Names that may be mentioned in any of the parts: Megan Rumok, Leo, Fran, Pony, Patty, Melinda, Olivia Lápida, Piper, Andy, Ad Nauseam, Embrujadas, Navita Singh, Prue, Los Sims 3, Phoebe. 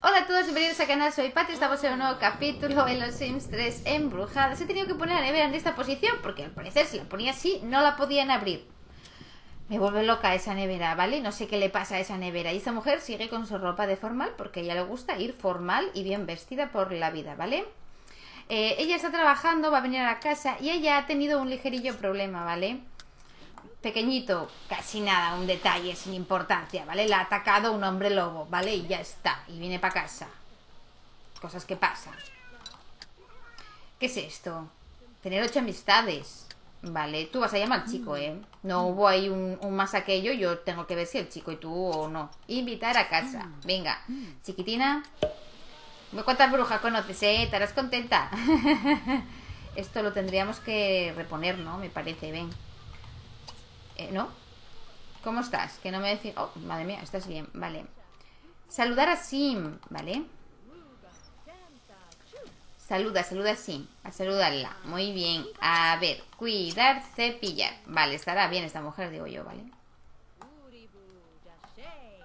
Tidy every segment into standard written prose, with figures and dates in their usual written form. Hola a todos, bienvenidos al canal, soy Patty. Estamos en un nuevo capítulo en Los Sims 3 Embrujadas. He tenido que poner a Nevera en esta posición porque al parecer si la ponía así no la podían abrir. Me vuelve loca esa nevera, ¿vale? No sé qué le pasa a esa nevera. Y esta mujer sigue con su ropa de formal porque a ella le gusta ir formal y bien vestida por la vida, ¿vale? Ella está trabajando, va a venir a la casa y ella ha tenido un ligerillo problema, ¿vale? Pequeñito, casi nada, un detalle sin importancia, ¿vale? La ha atacado un hombre lobo, ¿vale? Y ya está, y viene para casa. Cosas que pasan. ¿Qué es esto? Tener 8 amistades. Vale, tú vas a llamar al chico, ¿eh? No hubo ahí un más aquello, yo tengo que ver si el chico y tú o no. Invitar a casa, venga. Chiquitina, ¿cuántas brujas conoces, eh? ¿Estarás contenta? Esto lo tendríamos que reponer, ¿no? Me parece, ven. ¿No? ¿Cómo estás? Que no me decís... Oh, madre mía, estás bien, vale. Saludar a Sim, ¿vale? Saluda a Sim, a saludarla. Muy bien, a ver, cuidar, cepillar. Vale, estará bien esta mujer, digo yo, ¿vale?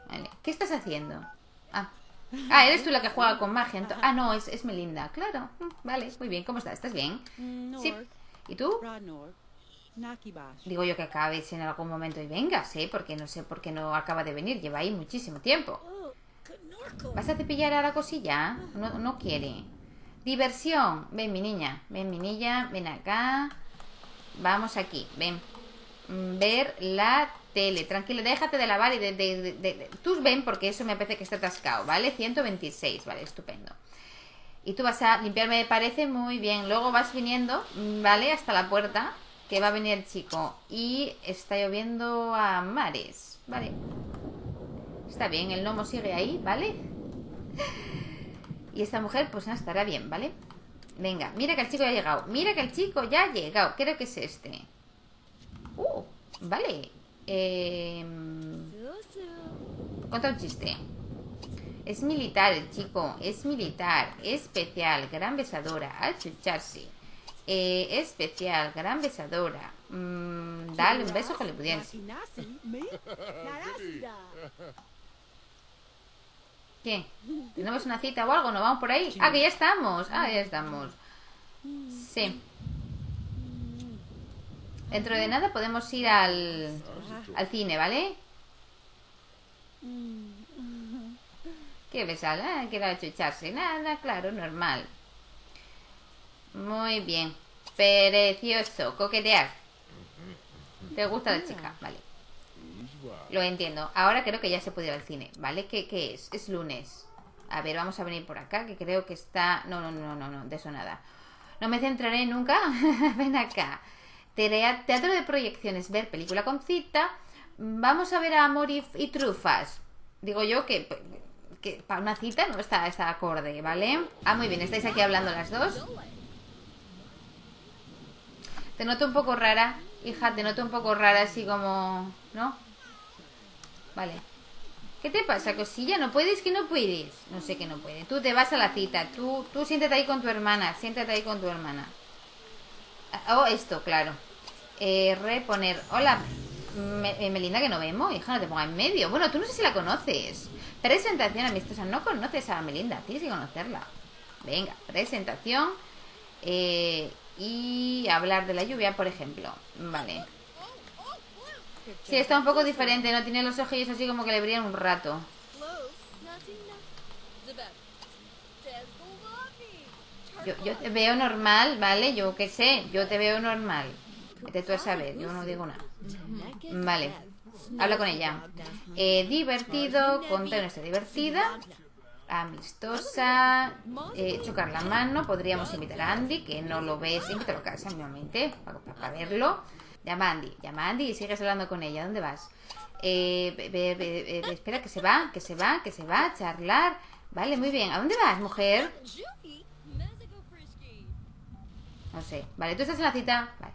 Vale. ¿Qué estás haciendo? Ah, eres tú la que juega con magia. Ah, no, es Melinda, claro. Vale, muy bien, ¿cómo estás? ¿Estás bien? Sí. ¿Y tú? Digo yo que acabes en algún momento y vengas, ¿eh? Porque no sé por qué no acaba de venir. Lleva ahí muchísimo tiempo. ¿Vas a cepillar a la cosilla? No quiere. Diversión. Ven mi niña, ven acá. Vamos aquí, ven. Ver la tele. Tranquila, déjate de lavar y de... Tú ven porque eso me parece que está atascado, ¿vale? 126, vale, estupendo. Y tú vas a limpiarme, me parece muy bien. Luego vas viniendo, ¿vale? Hasta la puerta. Que va a venir el chico. Y está lloviendo a mares. Vale. Está bien, el gnomo sigue ahí, ¿vale? Y esta mujer pues no estará bien, ¿vale? Venga, mira que el chico ya ha llegado. Creo que es este. Vale. Cuenta un chiste. Es militar el chico. Es militar. Especial. Gran besadora. Al chucharse. Especial, gran besadora. Dale un beso hollywoodiense. ¿Qué? ¿Tenemos una cita o algo? ¿No vamos por ahí? Ah, que ya estamos. Sí. Dentro de nada podemos ir al cine, ¿vale? ¿Qué besala? ¿Qué era chucharse? Nada, claro, normal. Muy bien, precioso, coquetear. ¿Te gusta la chica? Vale. Lo entiendo. Ahora creo que ya se puede ir al cine, ¿vale? ¿Qué es? Es lunes. A ver, vamos a venir por acá, que creo que está... No, de eso nada. No me centraré nunca. Ven acá. Teatro de proyecciones, ver película con cita. Vamos a ver a Amor y Trufas. Digo yo que para una cita no está acorde, ¿vale? Ah, muy bien, estáis aquí hablando las dos. Te noto un poco rara, hija, así como... ¿no? Vale. ¿Qué te pasa, cosilla? ¿No puedes? ¿Que no puedes? No sé que no puede. Tú te vas a la cita. Tú siéntate ahí con tu hermana. Esto, claro. Reponer. Hola, Melinda, que no vemos. Hija, no te pongas en medio. Bueno, tú no sé si la conoces. Presentación amistosa. No conoces a Melinda. Tienes que conocerla. Venga, presentación. Y hablar de la lluvia, por ejemplo. Vale. Sí, está un poco diferente. No tiene los ojillos así como que le brillan un rato. Yo te veo normal, ¿vale? Yo qué sé, yo te veo normal. Vete tú a saber, yo no digo nada. Vale. Habla con ella. Divertido, contar una historia divertida. Amistosa, chocar la mano. Podríamos invitar a Andy, que no lo ves. Invítalo a casa, obviamente, para verlo. Llama a Andy y sigues hablando con ella. ¿Dónde vas? Espera, que se va a charlar. Vale, muy bien. ¿A dónde vas, mujer? No sé. Vale, tú estás en la cita. Vale.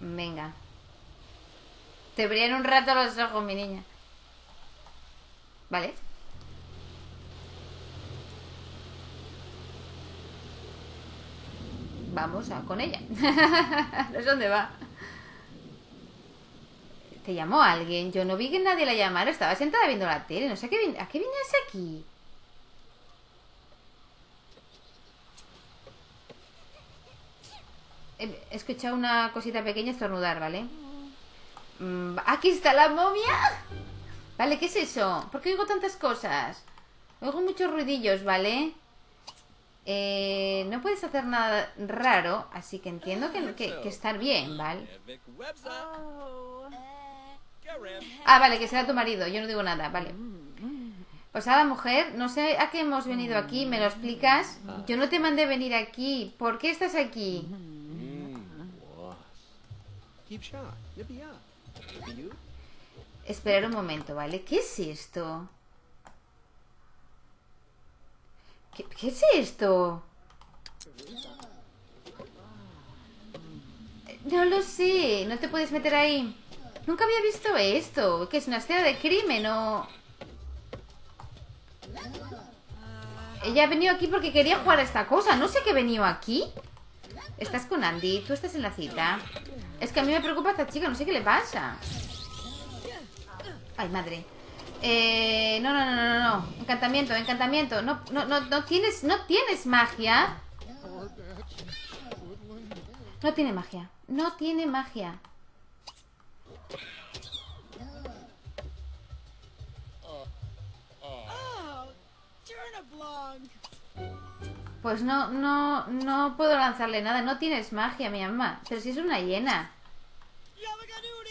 Venga. Te brillan un rato los ojos, mi niña. Vale. Vamos con ella. No sé dónde va. ¿Te llamó alguien? Yo no vi que nadie la llamara. Estaba sentada viendo la tele. No sé a qué vienes aquí. He escuchado una cosita pequeña estornudar, ¿vale? Aquí está la momia. Vale, ¿qué es eso? ¿Por qué oigo tantas cosas? Oigo muchos ruidillos, ¿vale? No puedes hacer nada raro, así que entiendo que estar bien, ¿vale? Ah, vale, que será tu marido, yo no digo nada, vale. Pues a la mujer, no sé a qué hemos venido aquí, ¿me lo explicas? Yo no te mandé venir aquí, ¿por qué estás aquí? Esperar un momento, ¿vale? ¿Qué es esto? ¿Qué es esto? No lo sé, no te puedes meter ahí. Nunca había visto esto. ¿Qué es una escena de crimen o...? Ella ha venido aquí porque quería jugar a esta cosa. No sé qué he venido aquí. Estás con Andy, tú estás en la cita. Es que a mí me preocupa esta chica, no sé qué le pasa. Ay, madre. No. Encantamiento. No tienes magia. No tiene magia. Pues no puedo lanzarle nada. No tienes magia, mi mamá. Pero si es una hiena.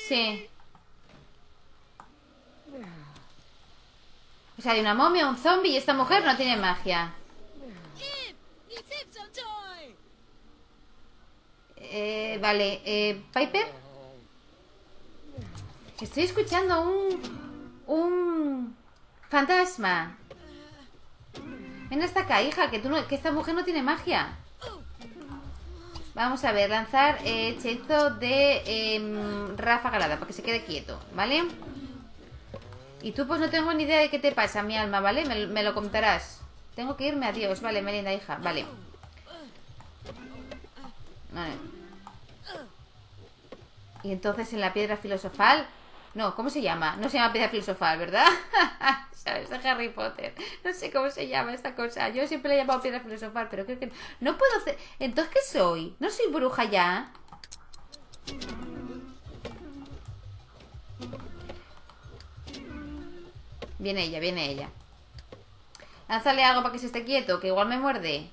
Sí. O sea, de una momia, un zombie y esta mujer no tiene magia. Vale, Piper. Estoy escuchando un fantasma. Ven hasta acá, hija, que esta mujer no tiene magia. Vamos a ver, lanzar hechizo de ráfaga alada para que se quede quieto, ¿vale? Y tú pues no tengo ni idea de qué te pasa, mi alma, ¿vale? Me lo contarás. Tengo que irme, adiós, vale, Melinda, hija, vale. Vale. Y entonces en la piedra filosofal... No, ¿cómo se llama? No se llama piedra filosofal, ¿verdad? ¿Sabes? De Harry Potter. No sé cómo se llama esta cosa. Yo siempre la he llamado piedra filosofal, pero creo que... No puedo hacer... ¿Entonces qué soy? ¿No soy bruja ya? Viene ella. Lánzale algo para que se esté quieto, que igual me muerde.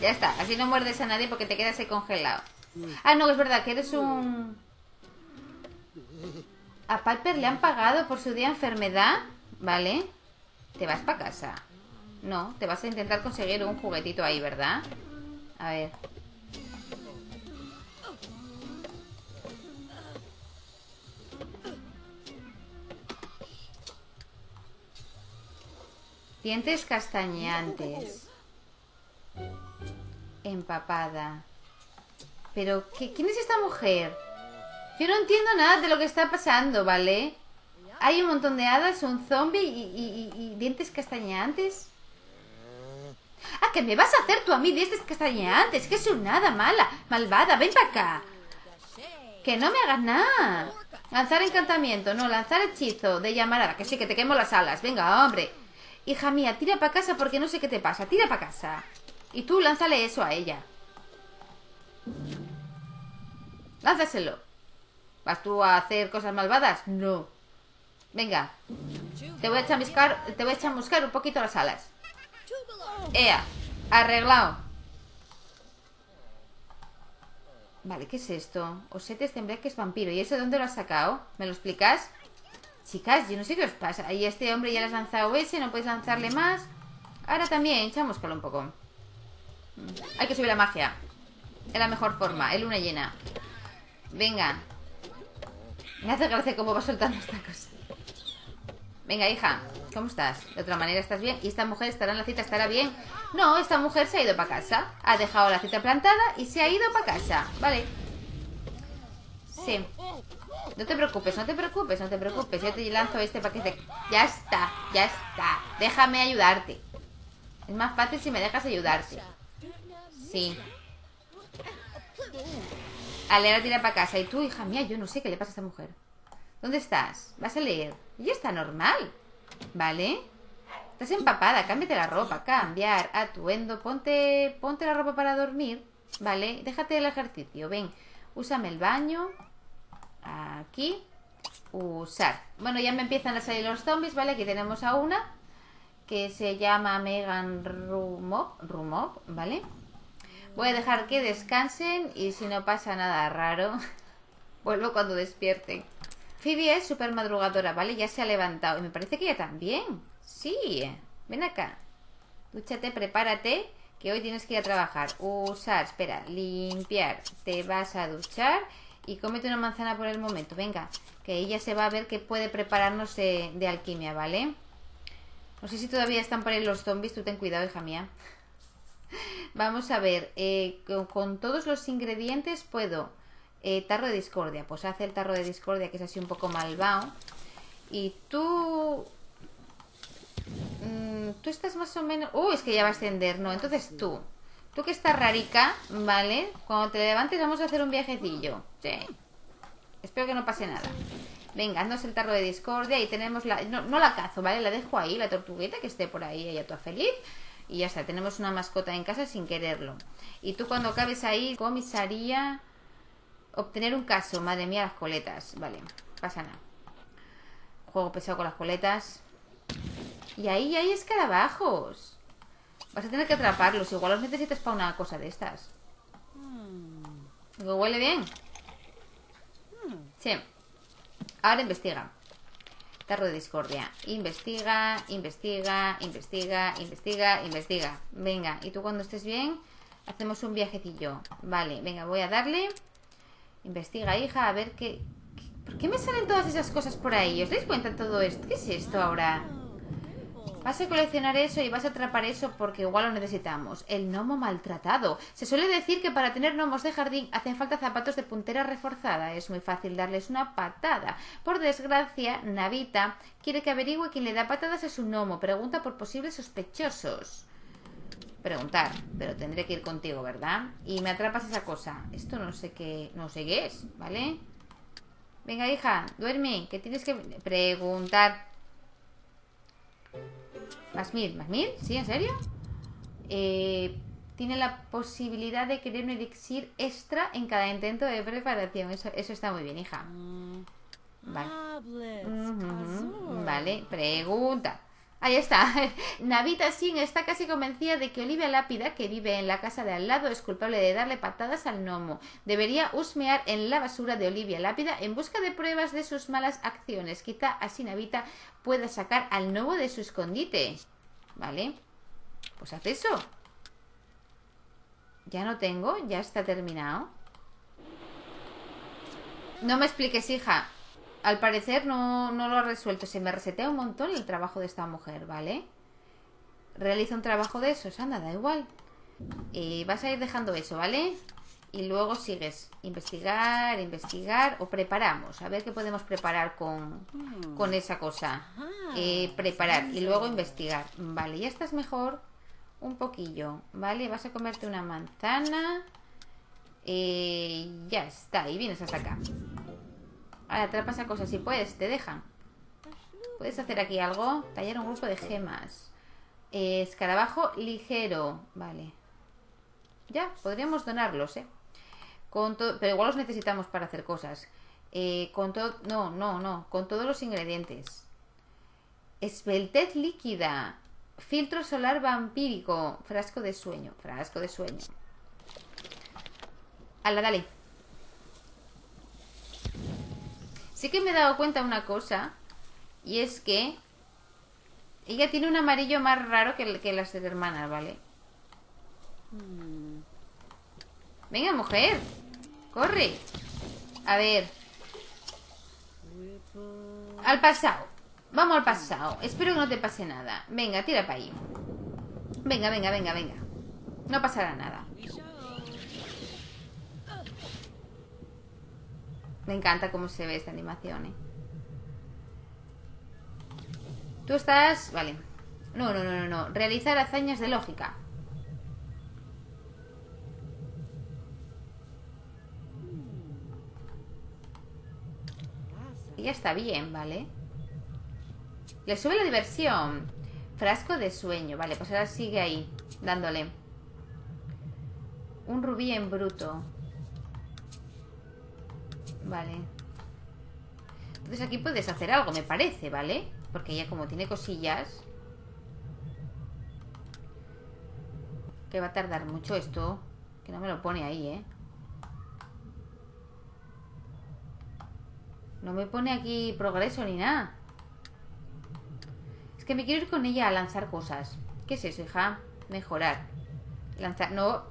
Ya está, así no muerdes a nadie porque te quedas ahí congelado. Ah, no, es verdad que eres un... A Piper le han pagado por su día de enfermedad. Vale. ¿Te vas para casa? No, te vas a intentar conseguir un juguetito ahí, ¿verdad? A ver. Dientes castañeantes. Empapada. ¿Pero quién es esta mujer? Yo no entiendo nada de lo que está pasando, ¿vale? Hay un montón de hadas, un zombie y dientes castañeantes. Ah, que me vas a hacer tú a mí dientes castañeantes. Que es una hada mala, malvada. Ven para acá. Que no me hagas nada. Lanzar encantamiento, no, lanzar hechizo de llamarada. Que sí, que te quemo las alas. Venga, hombre. Hija mía, tira para casa porque no sé qué te pasa. Tira para casa. Y tú lánzale eso a ella. Lánzaselo. ¿Vas tú a hacer cosas malvadas? No. Venga, te voy a chamuscar un poquito las alas. ¡Ea! Arreglado. Vale, ¿qué es esto? Osetes temblar que es vampiro. ¿Y eso dónde lo has sacado? ¿Me lo explicas? Chicas, yo no sé qué os pasa. Y a este hombre ya le has lanzado ese, no puedes lanzarle más. Ahora también, chamúscalo un poco. Hay que subir la magia. Es la mejor forma, es luna llena. Venga. Me hace gracia cómo va soltando esta cosa. Venga, hija, ¿cómo estás? De otra manera estás bien. ¿Y esta mujer estará en la cita? ¿Estará bien? No, esta mujer se ha ido para casa. Ha dejado la cita plantada y se ha ido para casa. Vale. Sí. No te preocupes, no te preocupes, no te preocupes. Yo te lanzo este para que se... Ya está, ya está. Déjame ayudarte. Es más fácil si me dejas ayudarte. Sí. Alea tira para casa. Y tú, hija mía, yo no sé qué le pasa a esta mujer. ¿Dónde estás? Vas a leer. Ella está normal. ¿Vale? Estás empapada, cámbiate la ropa. Cambiar atuendo. Ponte la ropa para dormir. Vale, déjate el ejercicio. Ven, úsame el baño. Aquí. Usar. Bueno, ya me empiezan a salir los zombies, ¿vale? Aquí tenemos a una que se llama Megan Rumok, ¿vale? Voy a dejar que descansen y si no pasa nada raro, vuelvo cuando despierten. Phoebe es súper madrugadora, ¿vale? Ya se ha levantado. Y me parece que ella también. Sí, ven acá. Dúchate, prepárate, que hoy tienes que ir a trabajar. Usar, espera, limpiar. Te vas a duchar y cómete una manzana por el momento. Venga, que ella se va a ver que puede prepararnos de alquimia, ¿vale? No sé si todavía están por ahí los zombies. Tú ten cuidado, hija mía. Vamos a ver. Con todos los ingredientes puedo... tarro de discordia. Pues hace el tarro de discordia, que es así un poco malvado. Y tú... tú estás más o menos... es que ya va a ascender, ¿no? Entonces tú... Tú que estás rarica, ¿vale? Cuando te levantes vamos a hacer un viajecillo. Sí. Espero que no pase nada. Venga, haznos el tarro de discordia. Y tenemos la... No la cazo, ¿vale? La dejo ahí, la tortuguita, que esté por ahí. Ella toda feliz. Y ya está, tenemos una mascota en casa sin quererlo. Y tú cuando acabes ahí... Comisaría... Obtener un caso, madre mía, las coletas. Vale, pasa nada. Juego pesado con las coletas. Y ahí hay escarabajos. Vas a tener que atraparlos. Igual los necesitas para una cosa de estas. Huele bien. Sí. Ahora investiga. Tarro de discordia. Investiga, investiga, investiga, investiga, investiga. Venga, y tú cuando estés bien hacemos un viajecillo. Vale, venga, voy a darle. Investiga, hija, a ver qué... ¿Por qué me salen todas esas cosas por ahí? ¿Os dais cuenta de todo esto? ¿Qué es esto ahora? Vas a coleccionar eso y vas a atrapar eso porque igual lo necesitamos. El gnomo maltratado. Se suele decir que para tener gnomos de jardín hacen falta zapatos de puntera reforzada. Es muy fácil darles una patada. Por desgracia, Navita quiere que averigüe quién le da patadas a su gnomo. Pregunta por posibles sospechosos. Preguntar, pero tendré que ir contigo, ¿verdad? Y me atrapas esa cosa. Esto no sé qué es, ¿vale? Venga, hija, duerme, que tienes que preguntar. Más mil, ¿sí? ¿En serio? Tiene la posibilidad de querer un elixir extra en cada intento de preparación. Eso está muy bien, hija. Vale. Vale, pregunta. Ahí está. Navita Singh está casi convencida de que Olivia Lápida, que vive en la casa de al lado, es culpable de darle patadas al gnomo. Debería husmear en la basura de Olivia Lápida en busca de pruebas de sus malas acciones. Quizá así Navita pueda sacar al gnomo de su escondite. Vale. Pues haz eso. Ya no tengo, ya está terminado. No me expliques, hija. Al parecer no lo ha resuelto. Se me resetea un montón el trabajo de esta mujer, ¿vale? Realiza un trabajo de esos, anda, da igual. Vas a ir dejando eso, ¿vale? Y luego sigues. Investigar, investigar. O preparamos, a ver qué podemos preparar con esa cosa. Preparar y luego investigar. Vale, ya estás mejor. Un poquillo, ¿vale? Vas a comerte una manzana. Ya está, y vienes hasta acá. Ahora atrapa esa cosa, si puedes, te dejan. Puedes hacer aquí algo. Tallar un grupo de gemas. Escarabajo ligero. Vale. Ya, podríamos donarlos, pero igual los necesitamos para hacer cosas. Con todos los ingredientes. Esbeltez líquida. Filtro solar vampírico. Frasco de sueño. Frasco de sueño. Hala, dale. Sí que me he dado cuenta una cosa, y es que ella tiene un amarillo más raro que las hermanas, ¿vale? Venga, mujer, corre. A ver. Al pasado. Vamos al pasado. Espero que no te pase nada. Venga, tira para ahí. Venga, venga, venga, venga. No pasará nada. Me encanta cómo se ve esta animación, ¿eh? Tú estás... Vale. No. Realizar hazañas de lógica. Ya está bien, ¿vale? Le sube la diversión. Frasco de sueño. Vale, pues ahora sigue ahí, dándole. Un rubí en bruto. Vale. Entonces aquí puedes hacer algo, me parece, ¿vale? Porque ya como tiene cosillas. Que va a tardar mucho esto. Que no me lo pone ahí, ¿eh? No me pone aquí progreso ni nada. Es que me quiero ir con ella a lanzar cosas. ¿Qué es eso, hija? Mejorar. Lanzar, no.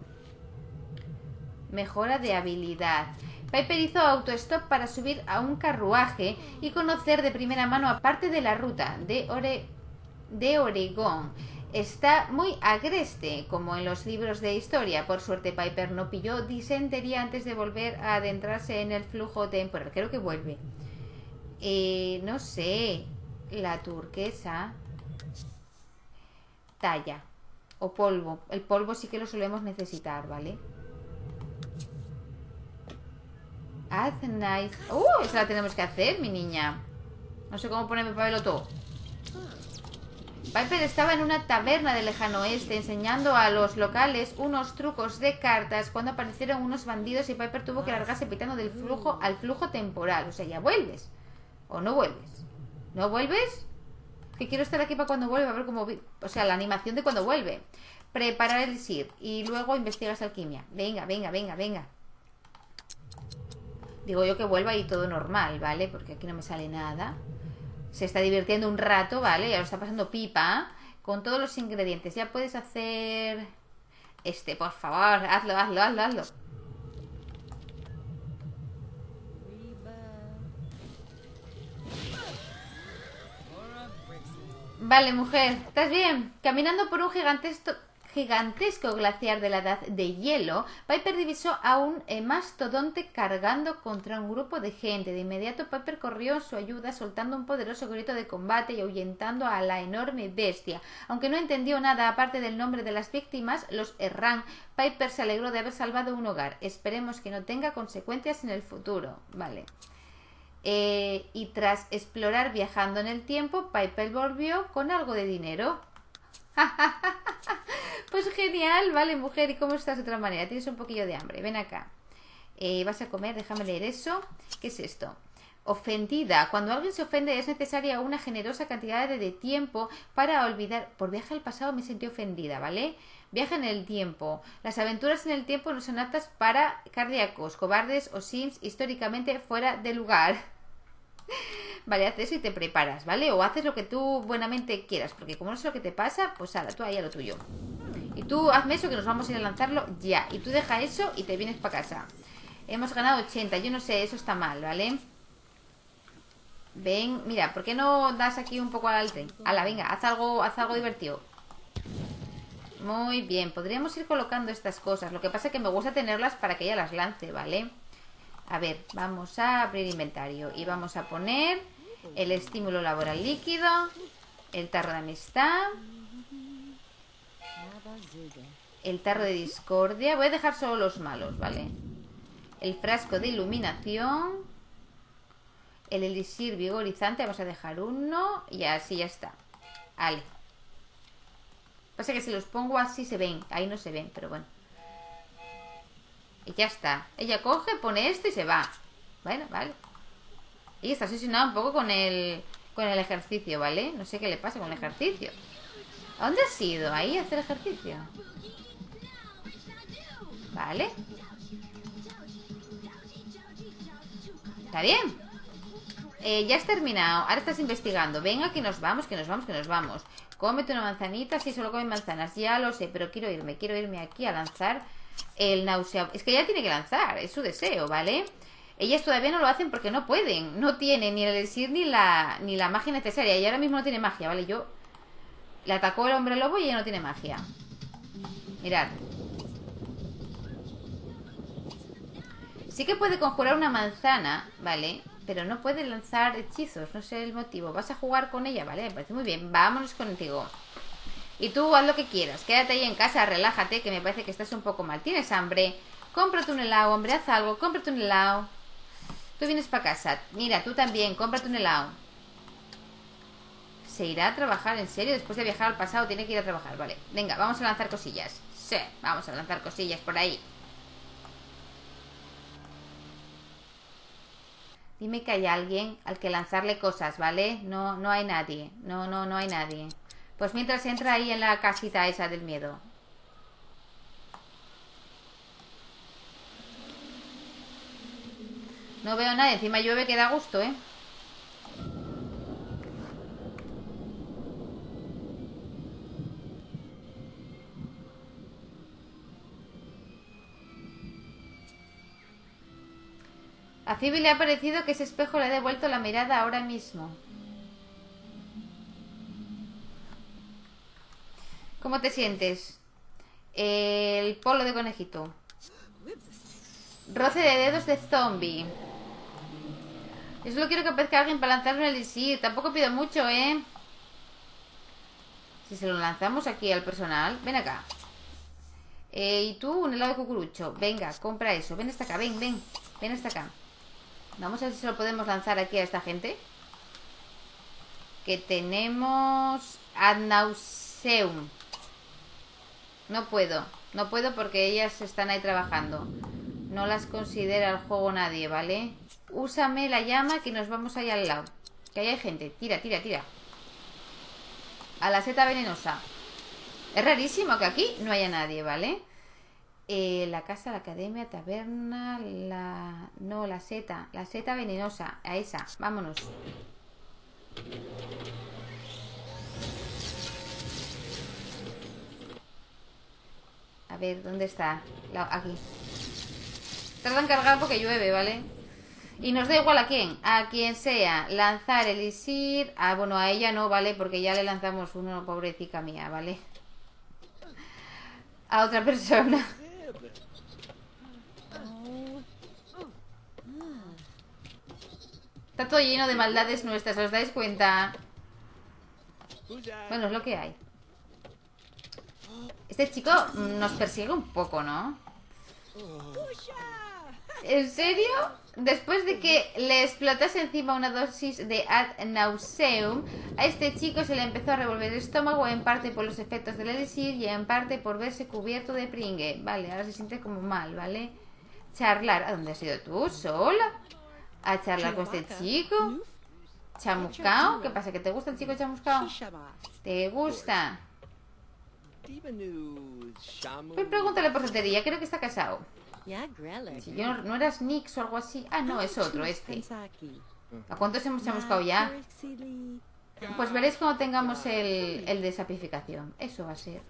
Mejora de habilidad. Piper hizo autostop para subir a un carruaje y conocer de primera mano a parte de la ruta de Oregón. Está muy agreste, como en los libros de historia. Por suerte Piper no pilló disentería antes de volver a adentrarse en el flujo temporal. Creo que vuelve. No sé. La turquesa. Talla. O polvo. El polvo sí que lo solemos necesitar, ¿vale? Ad Nauseam. Esa la tenemos que hacer, mi niña. No sé cómo ponerme pabelo todo. Piper estaba en una taberna del lejano oeste enseñando a los locales unos trucos de cartas cuando aparecieron unos bandidos y Piper tuvo que largarse pitando del flujo al flujo temporal. O sea, ya vuelves. ¿O no vuelves? ¿No vuelves? Que quiero estar aquí para cuando vuelva, a ver cómo... O sea, la animación de cuando vuelve. Preparar el SIR y luego investigas alquimia. Venga. Digo yo que vuelva y todo normal, ¿vale? Porque aquí no me sale nada. Se está divirtiendo un rato, ¿vale? Ya lo está pasando pipa. Con todos los ingredientes. Ya puedes hacer... por favor. Hazlo. Vale, mujer. ¿Estás bien? Caminando por un gigantesco glaciar de la edad de hielo, Piper divisó a un mastodonte cargando contra un grupo de gente. De inmediato Piper corrió en su ayuda soltando un poderoso grito de combate y ahuyentando a la enorme bestia. Aunque no entendió nada aparte del nombre de las víctimas, los Erran, Piper se alegró de haber salvado un hogar. Esperemos que no tenga consecuencias en el futuro. Vale. Y tras explorar viajando en el tiempo, Piper volvió con algo de dinero. Pues genial, vale, mujer. ¿Y cómo estás de otra manera? Tienes un poquillo de hambre, ven acá. Vas a comer, déjame leer eso. ¿Qué es esto? Ofendida. Cuando alguien se ofende es necesaria una generosa cantidad de tiempo para olvidar. Por viaje al pasado me sentí ofendida, ¿vale? Viaja en el tiempo. Las aventuras en el tiempo no son aptas para cardíacos, cobardes o sims históricamente fuera de lugar. Vale, haces eso y te preparas, ¿vale? O haces lo que tú buenamente quieras, porque como no sé lo que te pasa, pues ahora tú ahí a lo tuyo. Y tú hazme eso que nos vamos a ir a lanzarlo ya. Y tú deja eso y te vienes para casa. Hemos ganado 80, yo no sé, eso está mal, ¿vale? Ven, mira, ¿por qué no das aquí un poco al tren? Hala, venga, haz algo divertido. Muy bien, podríamos ir colocando estas cosas. Lo que pasa es que me gusta tenerlas para que ella las lance, ¿vale? A ver, vamos a abrir inventario y vamos a poner el estímulo laboral líquido, el tarro de amistad, el tarro de discordia. Voy a dejar solo los malos, ¿vale? El frasco de iluminación, el elixir vigorizante, vamos a dejar uno y así ya está. Vale. Pasa que si los pongo así se ven, ahí no se ven, pero bueno. Y ya está. Ella coge, pone esto y se va. Bueno, vale. Y está obsesionada un poco con el ejercicio, ¿vale? No sé qué le pasa con el ejercicio. ¿A dónde has ido? Ahí a hacer ejercicio. Vale. Está bien. Ya has terminado. Ahora estás investigando. Venga, que nos vamos, que nos vamos, que nos vamos. Cómete una manzanita. Sí, solo come manzanas. Ya lo sé, pero quiero irme aquí a lanzar... El náusea. Es que ella tiene que lanzar, es su deseo, ¿vale? Ellas todavía no lo hacen porque no pueden. No tienen ni el elixir ni la magia necesaria. Y ahora mismo no tiene magia, ¿vale? Yo la atacó el hombre lobo y ella no tiene magia. Mirad. Sí que puede conjurar una manzana, ¿vale? Pero no puede lanzar hechizos, no sé el motivo. Vas a jugar con ella, ¿vale? Me parece muy bien, vámonos contigo. Y tú haz lo que quieras, quédate ahí en casa, relájate, que me parece que estás un poco mal. ¿Tienes hambre? Cómprate un helado, hombre, haz algo, cómprate un helado. Tú vienes para casa, mira, tú también, cómprate un helado. ¿Se irá a trabajar, en serio? Después de viajar al pasado tiene que ir a trabajar, vale. Venga, vamos a lanzar cosillas. Sí, vamos a lanzar cosillas por ahí. Dime que hay alguien al que lanzarle cosas, ¿vale? No, no hay nadie. No hay nadie. Pues mientras entra ahí en la casita esa del miedo. No veo nada, encima llueve que da gusto, ¿eh? A Phoebe le ha parecido que ese espejo le ha devuelto la mirada ahora mismo. ¿Cómo te sientes? El polo de conejito. Roce de dedos de zombie. Yo solo quiero que aparezca alguien para lanzarme el elixir. Tampoco pido mucho, ¿eh? Si se lo lanzamos aquí al personal. Ven acá. Y tú, un helado de cucurucho. Venga, compra eso. Ven hasta acá, ven. Ven hasta acá. Vamos a ver si se lo podemos lanzar aquí a esta gente. Que tenemos Ad Nauseam. No puedo porque ellas están ahí trabajando. No las considera el juego nadie, ¿vale? Úsame la llama que nos vamos ahí al lado. Que ahí hay gente. Tira. A la seta venenosa. Es rarísimo que aquí no haya nadie, ¿vale? La casa, la academia, taberna, la... No, la seta venenosa, a esa, vámonos. A ver, ¿dónde está? Aquí. Tardan en cargar porque llueve, ¿vale? Y nos da igual a quien sea. Lanzar el elixir, bueno, a ella no, ¿vale? Porque ya le lanzamos uno, pobrecita mía, ¿vale? A otra persona. Está todo lleno de maldades nuestras, ¿os dais cuenta? Bueno, es lo que hay. Este chico nos persigue un poco, ¿no? ¿En serio? Después de que le explotase encima una dosis de Ad Nauseam, a este chico se le empezó a revolver el estómago, en parte por los efectos del elixir y en parte por verse cubierto de pringue. Vale, ahora se siente como mal, ¿vale? Charlar. ¿A dónde has ido tú? ¿Sola? A charlar con este chico chamuscao. ¿Qué pasa? ¿Que te gusta el chico chamuscao? ¿Te gusta? Pues pregúntale por soltería, creo que está casado. Si yo no eras Nix o algo así. Ah, no, es otro, este. ¿A cuántos hemos chamuscado ya? Pues veréis cuando tengamos el de sapificación. Eso va a ser.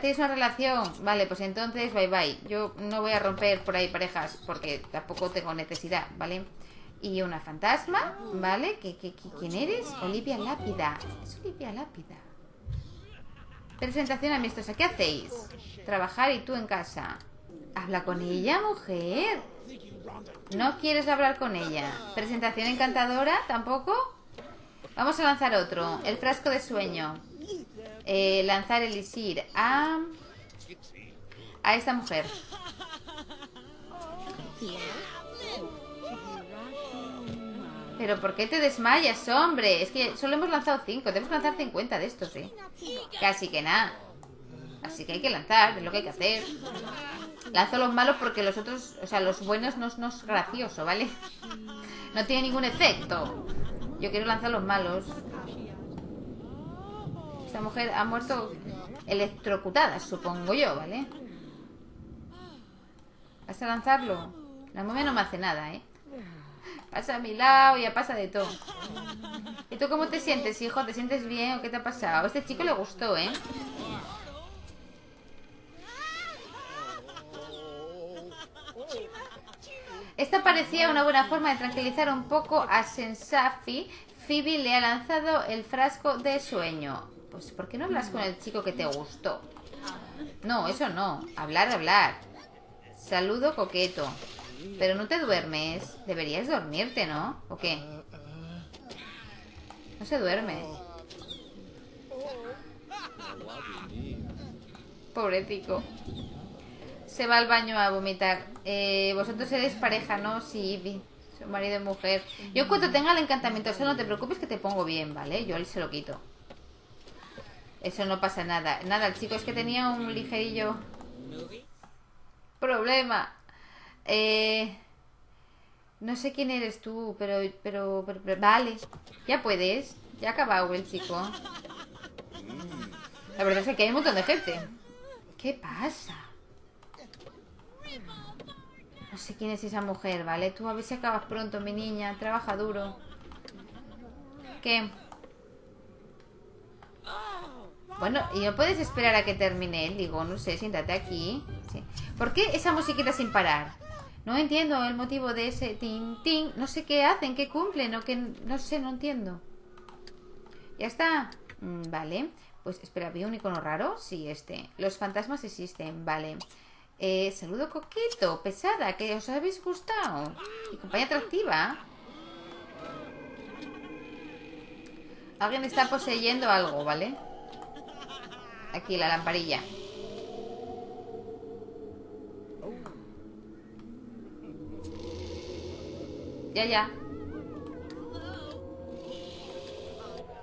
¿Tienes una relación? Vale, pues entonces bye bye. Yo no voy a romper por ahí parejas porque tampoco tengo necesidad, ¿vale? Y una fantasma, ¿vale? ¿Quién eres? Olivia Lápida. Es Olivia Lápida. Presentación amistosa. ¿Qué hacéis? Trabajar y tú en casa. Habla con ella, mujer. No quieres hablar con ella. Presentación encantadora, tampoco. Vamos a lanzar otro. El frasco de sueño. Lanzar el elixir a esta mujer. Pero ¿por qué te desmayas, hombre? Es que solo hemos lanzado 5. Debemos lanzar 50 de estos, ¿eh? Casi que nada. Así que hay que lanzar, es lo que hay que hacer. Lanzo los malos porque los otros, o sea, los buenos no es gracioso, ¿vale? No tiene ningún efecto. Yo quiero lanzar los malos. Esta mujer ha muerto electrocutada, supongo yo, ¿vale? ¿Vas a lanzarlo? La momia no me hace nada, ¿eh? Pasa a mi lado, ya pasa de todo. ¿Y tú cómo te sientes, hijo? ¿Te sientes bien o qué te ha pasado? A este chico le gustó, ¿eh? Esta parecía una buena forma de tranquilizar un poco a Sensafi. Phoebe le ha lanzado el frasco de sueño. Pues, ¿por qué no hablas con el chico que te gustó? No, eso no. Hablar. Saludo coqueto. Pero no te duermes. Deberías dormirte, ¿no? ¿O qué? No se duerme. Pobrecico. Se va al baño a vomitar. Vosotros seréis pareja, ¿no? Sí, soy marido y mujer. Yo cuando tenga el encantamiento, eso no te preocupes que te pongo bien, ¿vale? Yo él se lo quito. Eso no pasa nada. Nada, el chico es que tenía un ligerillo problema. No sé quién eres tú, pero vale. Ya puedes. Ya ha acabado el chico. La verdad es que hay un montón de gente. ¿Qué pasa? No sé quién es esa mujer, ¿vale? Tú a ver si acabas pronto, mi niña. Trabaja duro. ¿Qué? Bueno, y no puedes esperar a que termine él. Digo, no sé, siéntate aquí. Sí. ¿Por qué esa musiquita sin parar? No entiendo el motivo de ese tin, tin. No sé qué hacen, qué cumplen o qué... No sé, no entiendo. Ya está. Vale. Pues espera, ¿había un icono raro? Sí, este. Los fantasmas existen, vale. Saludo coqueto, pesada, que os habéis gustado. Y compañía atractiva. Alguien está poseyendo algo, ¿vale? Aquí la lamparilla. Ya.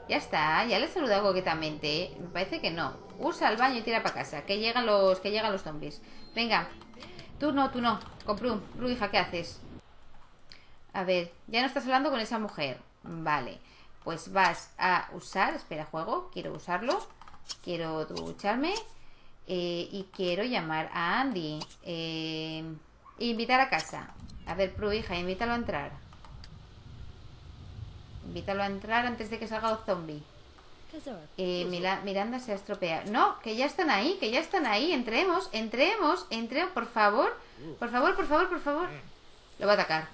Ya está, ya le he saludado coquetamente. Me parece que no. Usa el baño y tira para casa. Que llegan los zombies. Venga. Tú no. Con Prue, hija, ¿qué haces? A ver, ya no estás hablando con esa mujer. Vale. Pues vas a usar. Espera, juego. Quiero usarlo. Quiero ducharme. Y quiero llamar a Andy. Invitar a casa. A ver, Prue, hija, invítalo a entrar. Invítalo a entrar antes de que salga el zombie. Miranda se ha estropeado. No, que ya están ahí, Entremos, por favor. Lo va a atacar.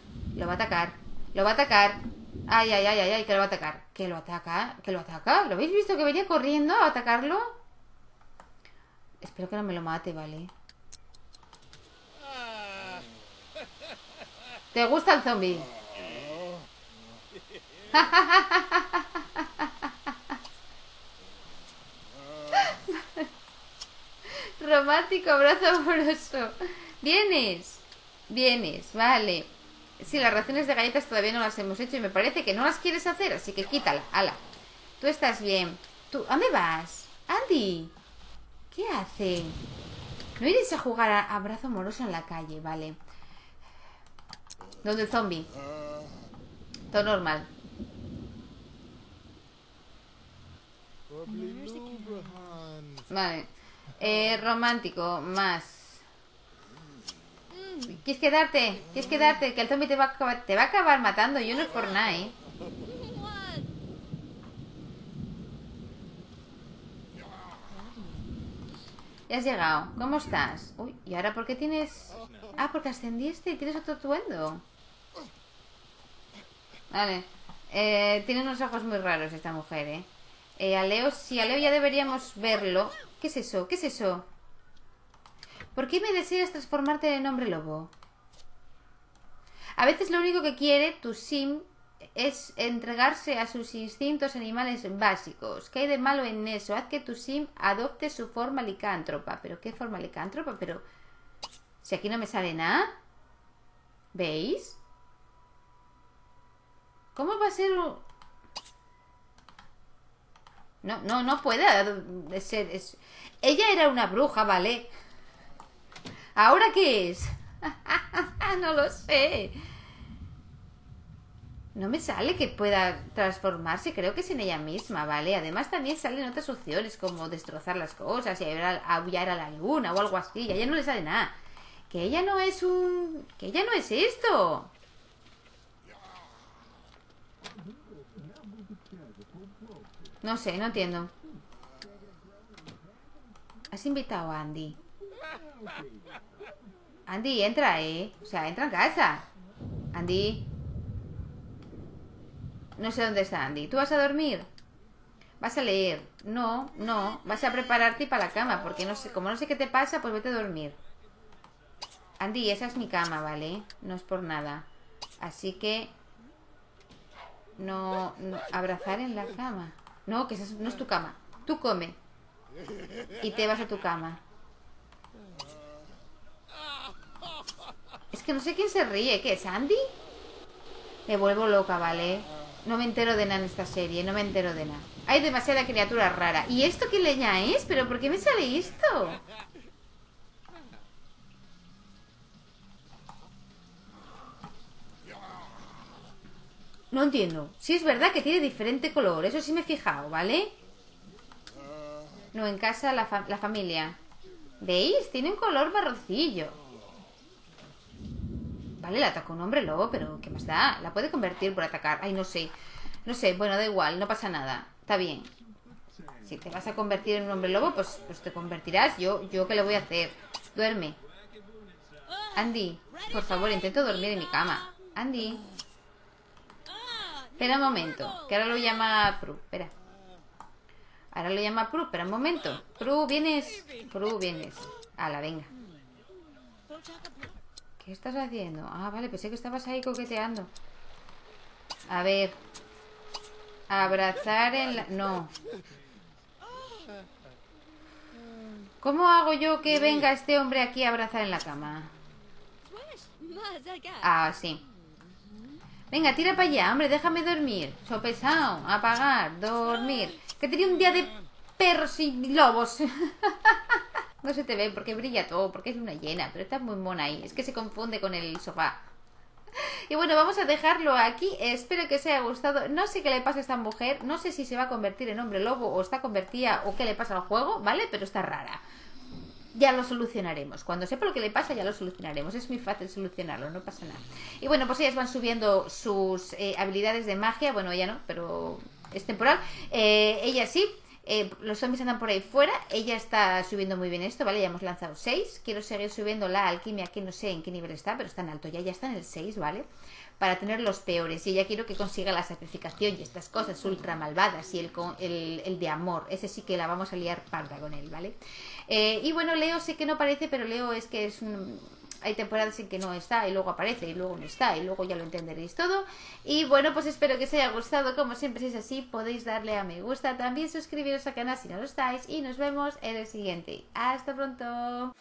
Ay, que lo va a atacar. ¿Que lo ataca? ¿Lo habéis visto que venía corriendo a atacarlo? Espero que no me lo mate, ¿vale? ¿Te gusta el zombie? Romántico abrazo amoroso. Vienes, vale. Sí, las raciones de galletas todavía no las hemos hecho y me parece que no las quieres hacer, así que quítala, ala. Tú estás bien. Tú, ¿a dónde vas? Andy, ¿qué hace? No iréis a jugar a abrazo amoroso en la calle, vale. ¿Dónde el zombie? Todo normal. Vale. Romántico, más. ¿Quieres quedarte? Que el zombie te va a acabar matando. Yo no es por nada, ¿eh? Ya has llegado. ¿Cómo estás? Uy, ¿y ahora por qué tienes...? Ah, porque ascendiste y tienes otro atuendo. Vale. Tiene unos ojos muy raros esta mujer, ¿eh? A Leo ya deberíamos verlo. ¿Qué es eso? ¿Por qué me decides transformarte en hombre lobo? A veces lo único que quiere tu sim es entregarse a sus instintos animales básicos. ¿Qué hay de malo en eso? Haz que tu sim adopte su forma licántropa. ¿Pero qué forma licántropa? Pero si aquí no me sale nada. ¿Veis? ¿Cómo va a ser un...? No puede ser. Ella era una bruja, ¿vale? ¿Ahora qué es? No lo sé. No me sale que pueda transformarse. Creo que es en ella misma, ¿vale? Además también salen otras opciones como destrozar las cosas y aullar a la luna o algo así. Y a ella no le sale nada. Que ella no es esto. No sé, no entiendo. Has invitado a Andy. Andy, entra, ¿eh? O sea, entra en casa. Andy. No sé dónde está Andy. ¿Tú vas a dormir? ¿Vas a leer? No. Vas a prepararte para la cama. Porque no sé, como no sé qué te pasa, pues vete a dormir. Andy, esa es mi cama, ¿vale? No es por nada. Así que... No abrazar en la cama. No, que esa no es tu cama. Tú come. Y te vas a tu cama. Es que no sé quién se ríe. ¿Qué es, Andy? Me vuelvo loca, ¿vale? No me entero de nada en esta serie. No me entero de nada. Hay demasiada criatura rara. ¿Y esto qué leña es? ¿Pero por qué me sale esto? No entiendo. Sí es verdad que tiene diferente color. Eso sí me he fijado, ¿vale? No, en casa la familia. ¿Veis? Tiene un color marroncillo. Vale, la atacó un hombre lobo, pero ¿qué más da? La puede convertir por atacar. Ay, no sé. No sé, bueno, da igual, no pasa nada. Está bien. Si te vas a convertir en un hombre lobo, pues te convertirás. Yo ¿qué le voy a hacer? Duerme. Andy, por favor, intento dormir en mi cama. Andy. Espera un momento, que ahora lo llama Prue. Espera. Ahora lo llama Prue, espera un momento. Prue, ¿vienes? Prue, ¿vienes? Ala, venga. ¿Qué estás haciendo? Ah, vale, pensé que estabas ahí coqueteando. A ver. Abrazar en la... No. ¿Cómo hago yo que venga este hombre aquí a abrazar en la cama? Ah, sí. Venga, tira para allá, hombre, déjame dormir. Sopesao, apagar, dormir. Que tenía un día de perros y lobos. No se te ve porque brilla todo, porque es luna llena. Pero está muy mona ahí, es que se confunde con el sofá. Y bueno, vamos a dejarlo aquí. Espero que os haya gustado. No sé qué le pasa a esta mujer. No sé si se va a convertir en hombre lobo o está convertida o qué le pasa al juego, ¿vale? Pero está rara. Ya lo solucionaremos. Cuando sepa lo que le pasa, ya lo solucionaremos. Es muy fácil solucionarlo, no pasa nada. Y bueno, pues ellas van subiendo sus habilidades de magia. Bueno, ella no, pero es temporal. Ella sí. Los zombies andan por ahí fuera. Ella está subiendo muy bien esto, ¿vale? Ya hemos lanzado 6. Quiero seguir subiendo la alquimia, que no sé en qué nivel está, pero está en alto. Ya está en el 6, ¿vale? Para tener los peores. Y ya quiero que consiga la sacrificación y estas cosas ultra malvadas. Y el de amor. Ese sí que la vamos a liar parda con él, ¿vale? Y bueno, Leo sé que no aparece, pero Leo es que es un... Hay temporadas en que no está y luego aparece y luego no está y luego ya lo entenderéis todo. Y bueno, pues espero que os haya gustado. Como siempre, si es así, podéis darle a me gusta. También suscribiros al canal si no lo estáis y nos vemos en el siguiente. ¡Hasta pronto!